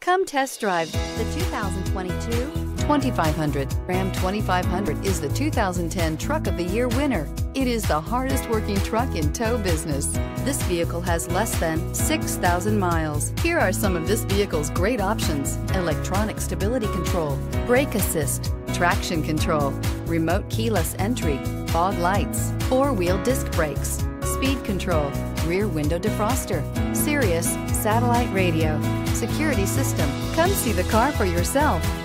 Come test drive the 2022 2500. Ram 2500 is the 2010 Truck of the Year winner. It is the hardest working truck in tow business. This vehicle has less than 6,000 miles. Here are some of this vehicle's great options: electronic stability control, brake assist, traction control, remote keyless entry, fog lights, four-wheel disc brakes, speed control, rear window defroster, Sirius satellite radio, security system. Come see the car for yourself.